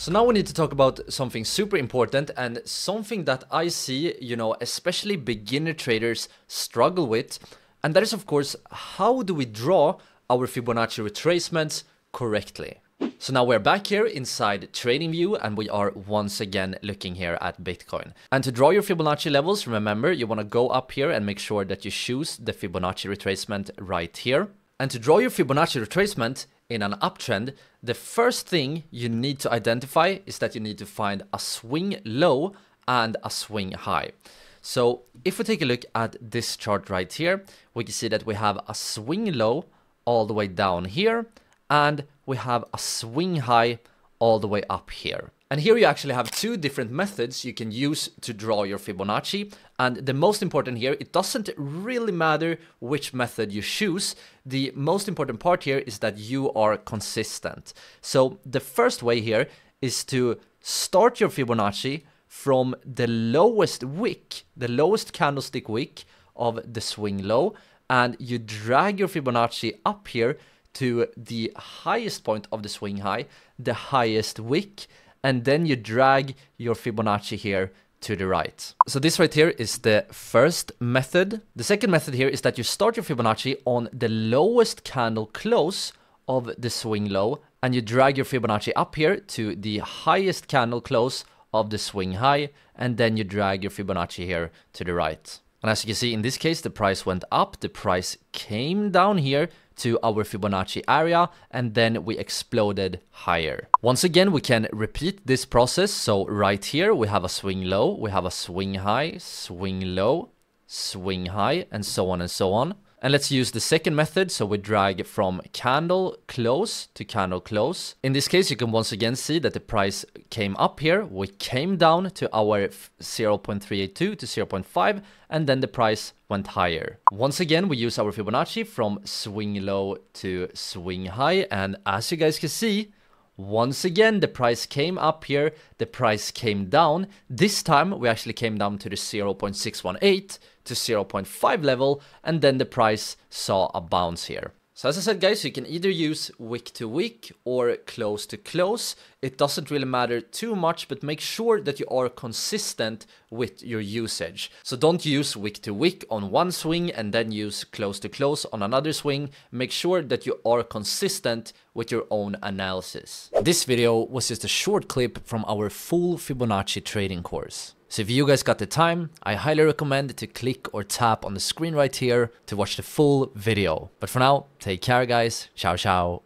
So now we need to talk about something super important and something that I see, especially beginner traders struggle with. And that is, of course, how do we draw our Fibonacci retracements correctly? So now we're back here inside TradingView and we are once again looking here at Bitcoin. And to draw your Fibonacci levels, remember, you want to go up here and make sure that you choose the Fibonacci retracement right here. And to draw your Fibonacci retracement in an uptrend, the first thing you need to identify is that you need to find a swing low and a swing high. So if we take a look at this chart right here, we can see that we have a swing low all the way down here, and we have a swing high all the way up here. And here you actually have two different methods you can use to draw your Fibonacci. And the most important here, it doesn't really matter which method you choose. The most important part here is that you are consistent. So the first way here is to start your Fibonacci from the lowest wick, the lowest candlestick wick of the swing low, and you drag your Fibonacci up here to the highest point of the swing high, the highest wick, and then you drag your Fibonacci here to the right. So this right here is the first method. The second method here is that you start your Fibonacci on the lowest candle close of the swing low, and you drag your Fibonacci up here to the highest candle close of the swing high, and then you drag your Fibonacci here to the right. And as you can see, in this case, the price went up, the price came down here to our Fibonacci area, and then we exploded higher. Once again, we can repeat this process. So right here, we have a swing low, we have a swing high, swing low, swing high, and so on and so on. And let's use the second method. So we drag from candle close to candle close. In this case, you can once again see that the price came up here. We came down to our 0.382 to 0.5, and then the price went higher. Once again, we use our Fibonacci from swing low to swing high. And as you guys can see, once again, the price came up here, the price came down. This time we actually came down to the 0.618 to 0.5 level, and then the price saw a bounce here. So as I said, guys, you can either use wick to wick or close to close. It doesn't really matter too much, but make sure that you are consistent with your usage. So don't use wick to wick on one swing and then use close to close on another swing. Make sure that you are consistent with your own analysis. This video was just a short clip from our full Fibonacci trading course. So if you guys got the time, I highly recommend to click or tap on the screen right here to watch the full video. But for now, take care, guys. Ciao, ciao.